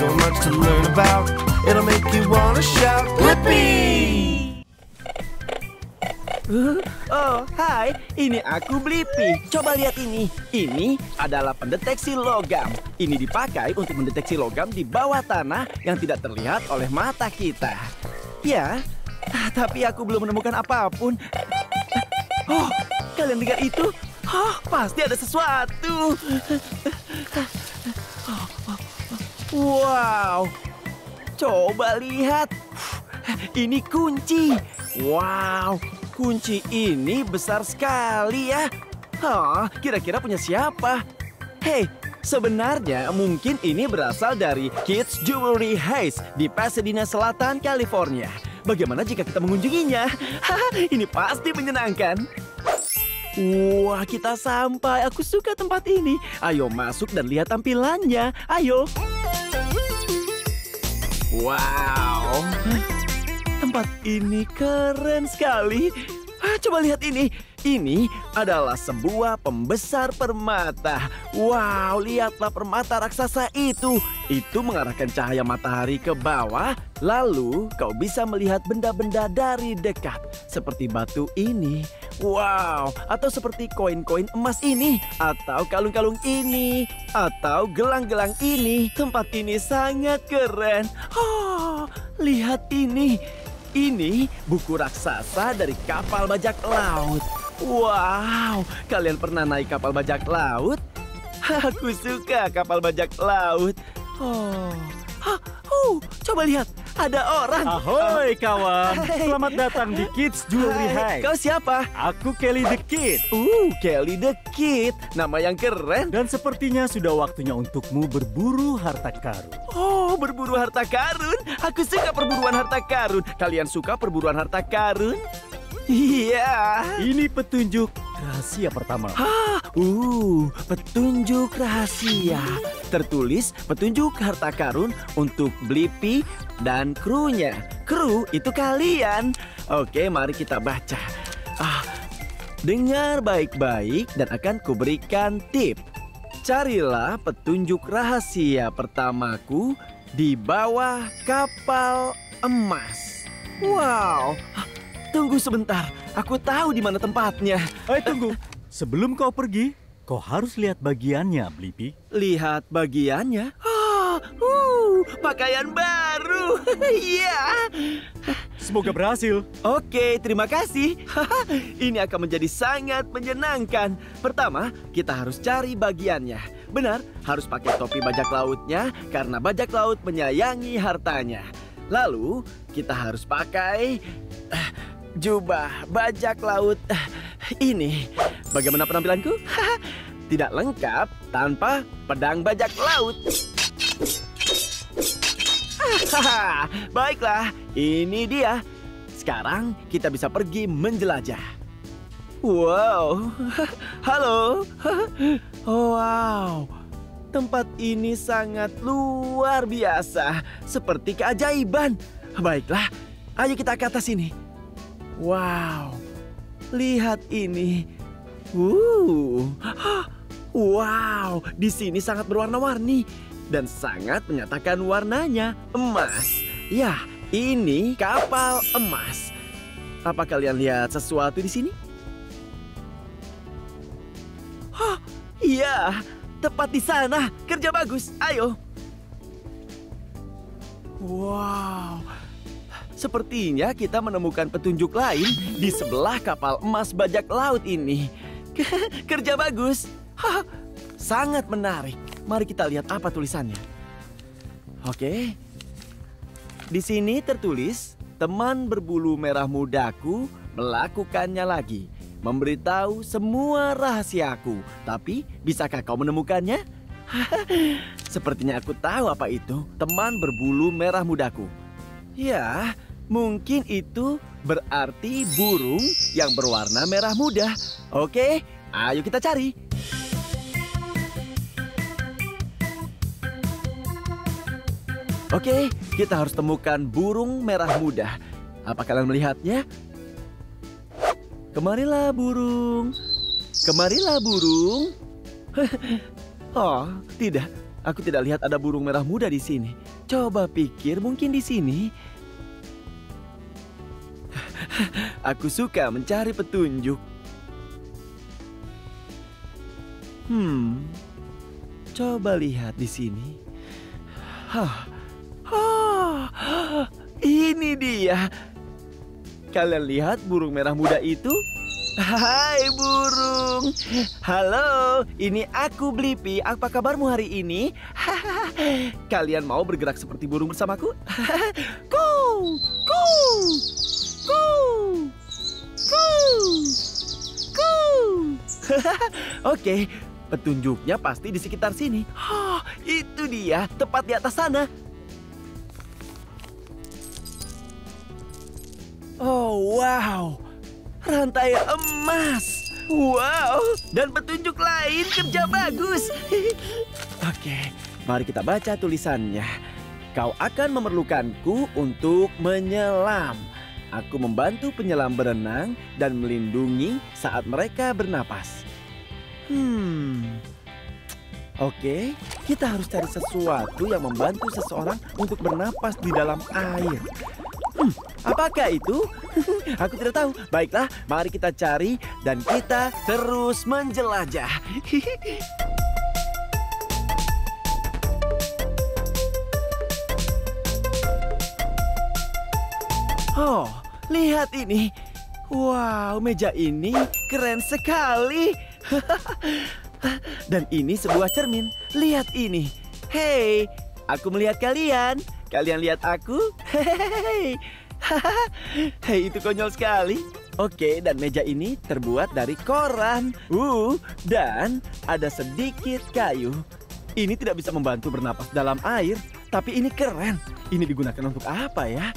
so much to learn about. It'll make you wanna shout, Blippi! Oh, hai, ini aku Blippi. Coba lihat ini. Ini adalah pendeteksi logam. Ini dipakai untuk mendeteksi logam di bawah tanah yang tidak terlihat oleh mata kita. Ya, tapi aku belum menemukan apapun. Oh, kalian dengar itu? Oh, pasti ada sesuatu. Wow, coba lihat. Ini kunci. Wow, kunci ini besar sekali ya. Hah, kira-kira punya siapa? Hei, sebenarnya mungkin ini berasal dari Kids Jewelry Heist di Pasadena Selatan, California. Bagaimana jika kita mengunjunginya? Ini pasti menyenangkan. Wah, kita sampai. Aku suka tempat ini. Ayo masuk dan lihat tampilannya. Ayo. Wow. Tempat ini keren sekali. Coba lihat ini. Ini adalah sebuah pembesar permata. Wow, lihatlah permata raksasa itu. Itu mengarahkan cahaya matahari ke bawah. Lalu kau bisa melihat benda-benda dari dekat. Seperti batu ini. Wow, atau seperti koin-koin emas ini, atau kalung-kalung ini, atau gelang-gelang ini. Tempat ini sangat keren. Oh, lihat ini. Ini buku raksasa dari kapal bajak laut. Wow, kalian pernah naik kapal bajak laut? Aku suka kapal bajak laut. Oh, coba lihat. Ada orang. Ahoy kawan, selamat datang di Kids Jewelry Heist. Kau siapa? Aku Kelly the Kid. Kelly the Kid, nama yang keren. Dan sepertinya sudah waktunya untukmu berburu harta karun. Oh, berburu harta karun. Aku suka perburuan harta karun. Kalian suka perburuan harta karun? Iya. Ini petunjuk rahasia pertama. Petunjuk rahasia. Tertulis petunjuk harta karun untuk Blippi dan krunya. Kru itu kalian. Oke, mari kita baca. Dengar baik-baik dan akan kuberikan tip. Carilah petunjuk rahasia pertamaku di bawah kapal emas. Wow. Tunggu sebentar, aku tahu di mana tempatnya. Hei, tunggu. Sebelum kau pergi, kau harus lihat bagiannya, Blippi. Lihat bagiannya? Pakaian baru. Iya. Semoga berhasil. Oke, terima kasih. Ini akan menjadi sangat menyenangkan. Pertama, kita harus cari bagiannya. Benar, harus pakai topi bajak lautnya karena bajak laut menyayangi hartanya. Lalu, kita harus pakai jubah bajak laut ini. Bagaimana penampilanku? Tidak lengkap tanpa pedang bajak laut. Baiklah, ini dia. Sekarang kita bisa pergi menjelajah. Wow. Halo. Wow. Tempat ini sangat luar biasa. Seperti keajaiban. Baiklah, ayo kita ke atas ini. Wow, lihat ini. Wow, di sini sangat berwarna-warni dan sangat menyatakan warnanya emas. Ya, ini kapal emas. Apa kalian lihat sesuatu di sini? Iya, tepat di sana. Kerja bagus. Ayo. Wow. Sepertinya kita menemukan petunjuk lain di sebelah kapal emas bajak laut ini. Kerja bagus. Sangat menarik. Mari kita lihat apa tulisannya. Oke. Di sini tertulis, teman berbulu merah mudaku melakukannya lagi. Memberitahu semua rahasiaku. Tapi, bisakah kau menemukannya? Sepertinya aku tahu apa itu. Teman berbulu merah mudaku. Ya, mungkin itu berarti burung yang berwarna merah muda. Oke, ayo kita cari. Oke, kita harus temukan burung merah muda. Apa kalian melihatnya? Kemarilah burung. Kemarilah burung. Oh, tidak. Aku tidak lihat ada burung merah muda di sini. Coba pikir, mungkin di sini. Aku suka mencari petunjuk. Coba lihat di sini. Ini dia. Kalian lihat burung merah muda itu? Hai burung. Halo, ini aku Blippi. Apa kabarmu hari ini? Kalian mau bergerak seperti burung bersamaku? Kuu, kuu, kuu, kuu, kuu. Oke, petunjuknya pasti di sekitar sini. Oh, itu dia, tepat di atas sana. Oh, wow. Rantai emas. Wow, dan petunjuk lain, kerja bagus. Oke, mari kita baca tulisannya. Kau akan memerlukanku untuk menyelam. Aku membantu penyelam berenang dan melindungi saat mereka bernapas. Oke, kita harus cari sesuatu yang membantu seseorang untuk bernapas di dalam air. Apakah itu? Aku tidak tahu. Baiklah, mari kita cari dan kita terus menjelajah. Oh, lihat ini. Wow, meja ini keren sekali. Dan ini sebuah cermin. Lihat ini. Hei, aku melihat kalian. Kalian lihat aku? Hehehe. Hei, itu konyol sekali. Oke, dan meja ini terbuat dari koran. Dan ada sedikit kayu. Ini tidak bisa membantu bernapas dalam air, tapi ini keren. Ini digunakan untuk apa ya?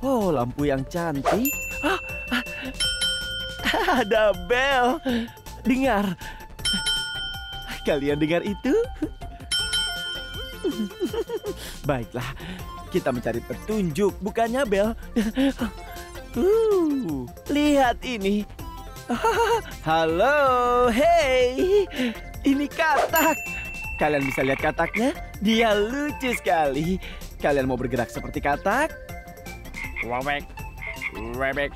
Oh, lampu yang cantik. Ada bel. Dengar. Kalian dengar itu? Baiklah, kita mencari petunjuk, bukannya bel. Lihat ini. Halo, hei. Ini katak. Kalian bisa lihat kataknya? Dia lucu sekali. Kalian mau bergerak seperti katak? Webek, webek,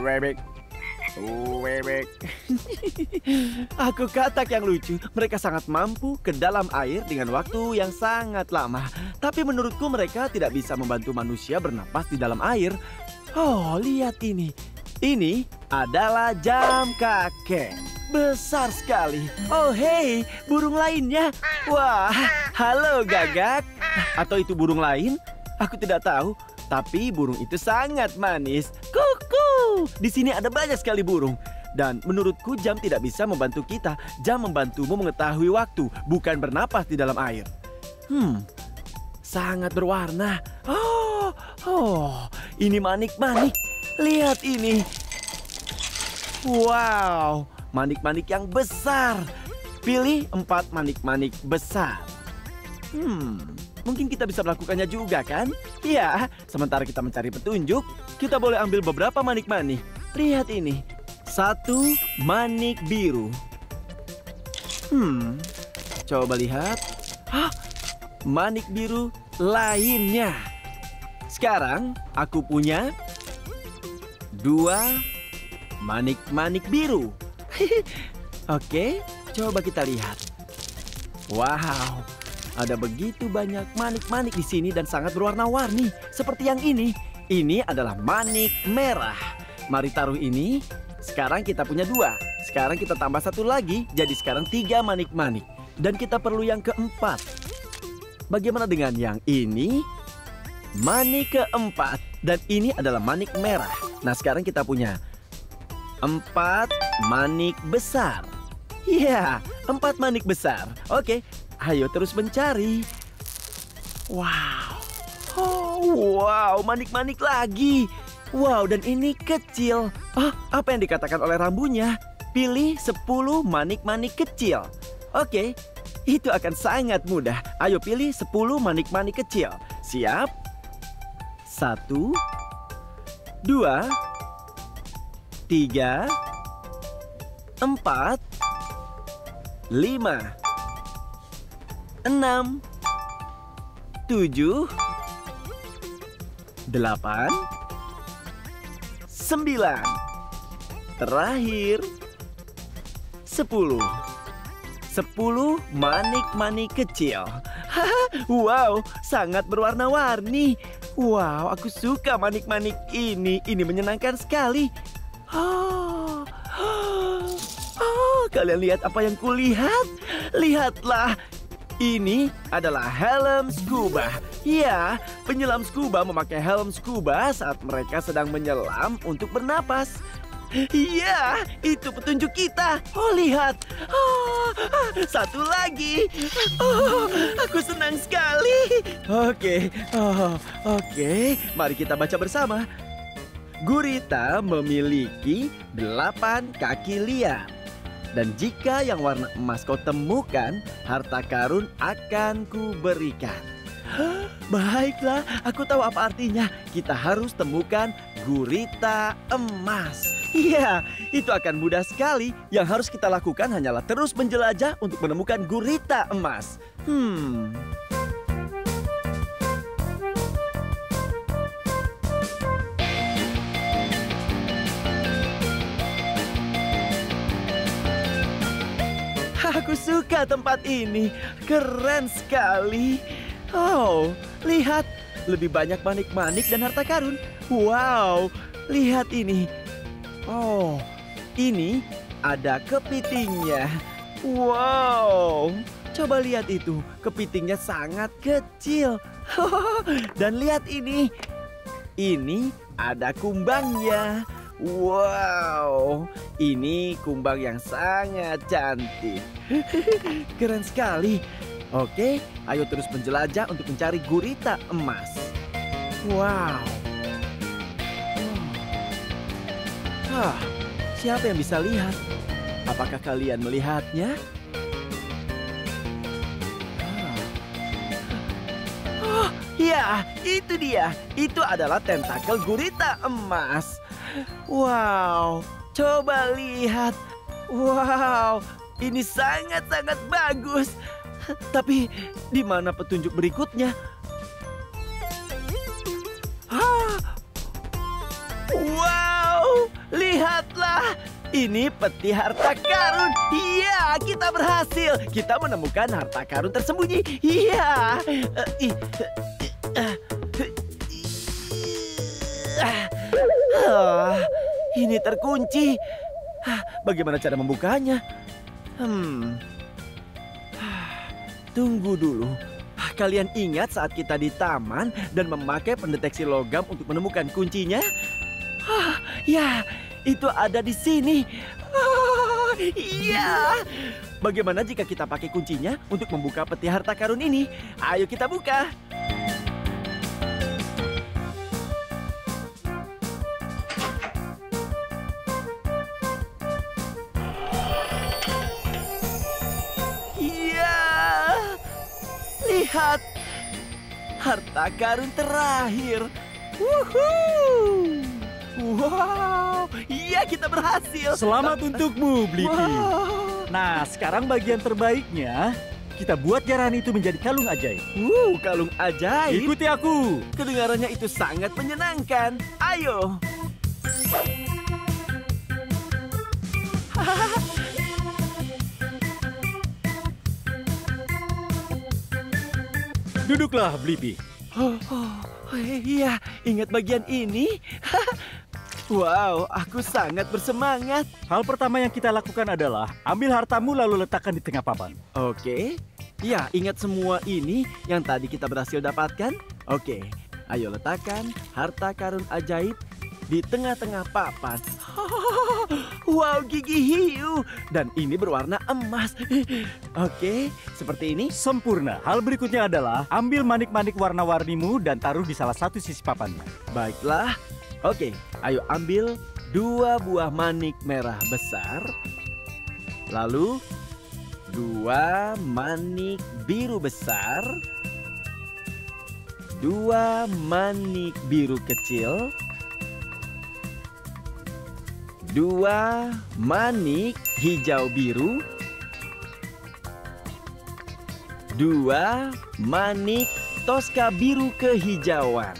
webek, webek. Aku katak yang lucu. Mereka sangat mampu ke dalam air dengan waktu yang sangat lama. Tapi menurutku mereka tidak bisa membantu manusia bernapas di dalam air. Oh, lihat ini. Ini adalah jam kakek. Besar sekali. Oh, hei, burung lainnya. Wah, halo gagak. Atau itu burung lain? Aku tidak tahu. Tapi burung itu sangat manis. Kuku. Di sini ada banyak sekali burung. Dan menurutku jam tidak bisa membantu kita. Jam membantumu mengetahui waktu, bukan bernapas di dalam air. Sangat berwarna. Ini manik-manik. Lihat ini. Wow, manik-manik yang besar. Pilih 4 manik-manik besar. Mungkin kita bisa melakukannya juga, kan? Ya, sementara kita mencari petunjuk, kita boleh ambil beberapa manik-manik. Lihat ini. 1 manik biru. Coba lihat. Manik biru lainnya. Sekarang, aku punya 2 manik-manik biru. Oke, coba kita lihat. Wow. Ada begitu banyak manik-manik di sini dan sangat berwarna-warni. Seperti yang ini. Ini adalah manik merah. Mari taruh ini. Sekarang kita punya 2. Sekarang kita tambah 1 lagi. Jadi sekarang 3 manik-manik. Dan kita perlu yang keempat. Bagaimana dengan yang ini? Manik keempat. Dan ini adalah manik merah. Nah, sekarang kita punya 4 manik besar. Ya, 4 manik besar. Oke. Ayo terus mencari. Wow. Wow, manik-manik lagi. Wow, dan ini kecil. Apa yang dikatakan oleh rambunya? Pilih 10 manik-manik kecil. Oke, itu akan sangat mudah. Ayo pilih 10 manik-manik kecil. Siap? 1, 2, 3, 4, 5. 6, 7, 8, 9, terakhir 10. 10 manik-manik kecil. Wow, sangat berwarna-warni. Wow, aku suka manik-manik ini. Ini menyenangkan sekali. Kalian lihat apa yang kulihat? Lihatlah. Ini adalah helm scuba. Ya, penyelam scuba memakai helm scuba saat mereka sedang menyelam untuk bernapas. Iya, itu petunjuk kita. Oh, lihat. Oh, satu lagi. Oh, aku senang sekali. Oke, oke. Mari kita baca bersama. Gurita memiliki 8 kaki liar. Dan jika yang warna emas kau temukan, harta karun akan kuberikan. Baiklah, aku tahu apa artinya. Kita harus temukan gurita emas. Iya, itu akan mudah sekali. Yang harus kita lakukan hanyalah terus menjelajah untuk menemukan gurita emas. Aku suka tempat ini. Keren sekali. Oh, lihat. Lebih banyak manik-manik dan harta karun. Wow, lihat ini. Oh, ini ada kepitingnya. Wow, coba lihat itu. Kepitingnya sangat kecil. Dan lihat ini. Ini ada kumbangnya. Wow, ini kumbang yang sangat cantik. Keren sekali. Oke, ayo terus menjelajah untuk mencari gurita emas. Wow. Siapa yang bisa lihat? Apakah kalian melihatnya? Oh, ya, itu dia. Itu adalah tentakel gurita emas. Wow, coba lihat. Wow, ini sangat-sangat bagus. Tapi, di mana petunjuk berikutnya? Wow! Lihatlah, ini peti harta karun. Iya, kita berhasil. Kita menemukan harta karun tersembunyi. Iya. Ini terkunci. Bagaimana cara membukanya? Tunggu dulu. Kalian ingat saat kita di taman dan memakai pendeteksi logam untuk menemukan kuncinya? Ya, itu ada di sini. Iya. Bagaimana jika kita pakai kuncinya untuk membuka peti harta karun ini? Ayo kita buka. Iya. Lihat. Harta karun terakhir. Wuhuu. Wow, iya kita berhasil. Selamat untukmu, Blippi. Wow. Nah, sekarang bagian terbaiknya, kita buat jarahan itu menjadi kalung ajaib. Kalung ajaib? Ikuti aku. Kedengarannya itu sangat menyenangkan. Ayo. Duduklah, Blippi. Iya, ingat bagian ini. Wow, aku sangat bersemangat. Hal pertama yang kita lakukan adalah ambil hartamu lalu letakkan di tengah papan. Oke. Ya, ingat semua ini yang tadi kita berhasil dapatkan. Oke, ayo letakkan harta karun ajaib di tengah-tengah papan. Wow, gigi hiu. Dan ini berwarna emas. Oke, seperti ini. Sempurna. Hal berikutnya adalah ambil manik-manik warna-warnimu dan taruh di salah satu sisi papannya. Baiklah. Oke, ayo ambil 2 buah manik merah besar. Lalu 2 manik biru besar. 2 manik biru kecil. 2 manik hijau biru. 2. Manik toska biru kehijauan.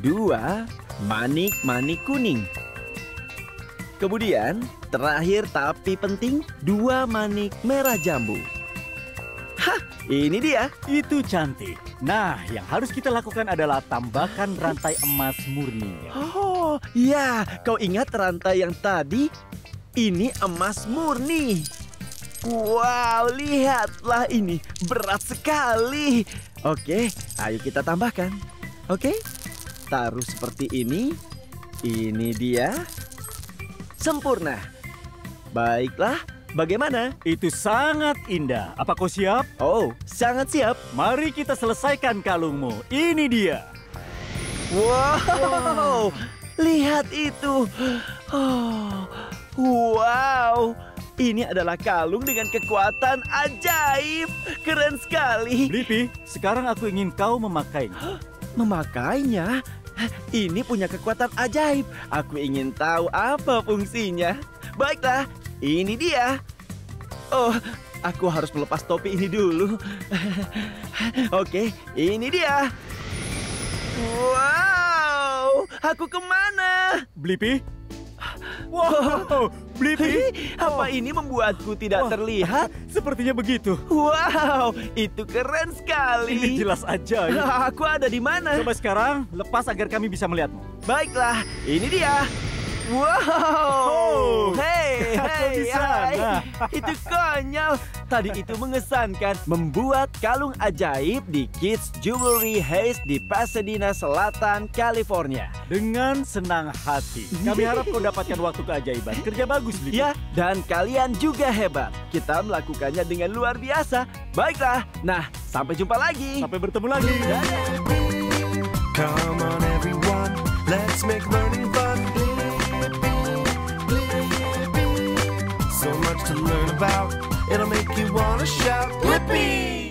2. Manik-manik kuning. Kemudian, terakhir tapi penting, 2 manik merah jambu. Hah, ini dia. Itu cantik. Nah, yang harus kita lakukan adalah tambahkan rantai emas murninya. Oh, ya. Kau ingat rantai yang tadi? Ini emas murni. Wow, lihatlah ini. Berat sekali. Oke, ayo kita tambahkan. Oke, taruh seperti ini. Ini dia. Sempurna. Baiklah, bagaimana? Itu sangat indah. Apa kau siap? Oh, sangat siap. Mari kita selesaikan kalungmu. Ini dia. Wow, lihat itu. Oh, wow. Ini adalah kalung dengan kekuatan ajaib. Keren sekali. Blippi, sekarang aku ingin kau memakainya. Memakainya? Ini punya kekuatan ajaib. Aku ingin tahu apa fungsinya. Baiklah, ini dia. Oh, aku harus melepas topi ini dulu. Oke, ini dia. Wow, aku kemana? Blippi? Wow, Blippi, apa ini membuatku tidak terlihat? Sepertinya begitu. Wow, itu keren sekali. Ini jelas aja. Ya. Aku ada di mana? Coba sekarang lepas agar kami bisa melihatmu. Baiklah, ini dia. Wow, hei, hei, itu konyol. Tadi itu mengesankan. Membuat kalung ajaib di Kids Jewelry Heist di Pasadena Selatan, California. Dengan senang hati. Kami harap kau dapatkan waktu keajaiban. Kerja bagus, Blippi. Ya, dan kalian juga hebat. Kita melakukannya dengan luar biasa. Baiklah, nah sampai jumpa lagi. Sampai bertemu lagi. Come on everyone, let's make learning fun. So much to learn about, it'll make you wanna shout, Blippi!